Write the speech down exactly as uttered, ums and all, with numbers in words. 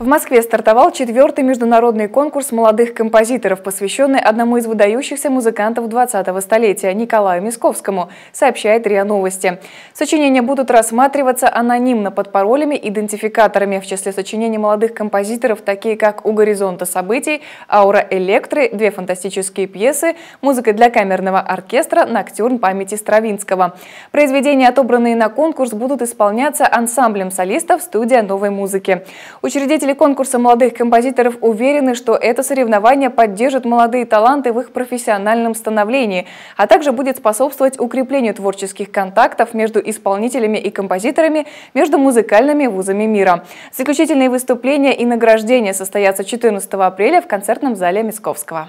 В Москве стартовал четвертый международный конкурс молодых композиторов, посвященный одному из выдающихся музыкантов двадцатого столетия – Николаю Мясковскому, сообщает РИА Новости. Сочинения будут рассматриваться анонимно под паролями-идентификаторами. В числе сочинений молодых композиторов такие, как «У горизонта событий», «Аура Электры», «Две фантастические пьесы», «Музыка для камерного оркестра», «Ноктюрн памяти Стравинского». Произведения, отобранные на конкурс, будут исполняться ансамблем солистов «Студия новой музыки». Учредители конкурса молодых композиторов уверены, что это соревнование поддержит молодые таланты в их профессиональном становлении, а также будет способствовать укреплению творческих контактов между исполнителями и композиторами, между музыкальными вузами мира. Заключительные выступления и награждения состоятся четырнадцатого апреля в концертном зале Мясковского.